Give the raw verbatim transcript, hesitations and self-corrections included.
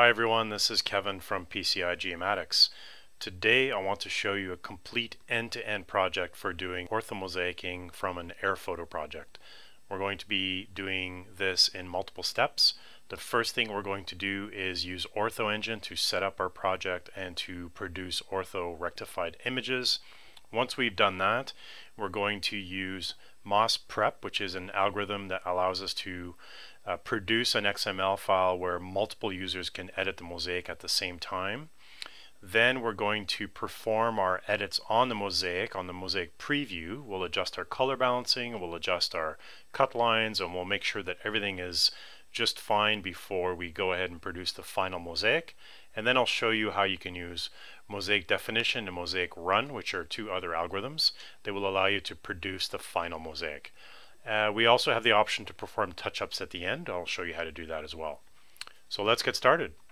Hi everyone, this is Kevin from P C I Geomatics. Today I want to show you a complete end-to-end project for doing orthomosaicing from an air photo project. We're going to be doing this in multiple steps. The first thing we're going to do is use OrthoEngine to set up our project and to produce ortho rectified images. Once we've done that, we're going to use M O S prep, which is an algorithm that allows us to Uh, produce an X M L file where multiple users can edit the mosaic at the same time. Then we're going to perform our edits on the mosaic, on the mosaic preview. We'll adjust our color balancing, we'll adjust our cut lines, and we'll make sure that everything is just fine before we go ahead and produce the final mosaic. And then I'll show you how you can use mosaic definition and mosaic run, which are two other algorithms that will allow you to produce the final mosaic. Uh, we also have the option to perform touch-ups at the end. I'll show you how to do that as well. So let's get started.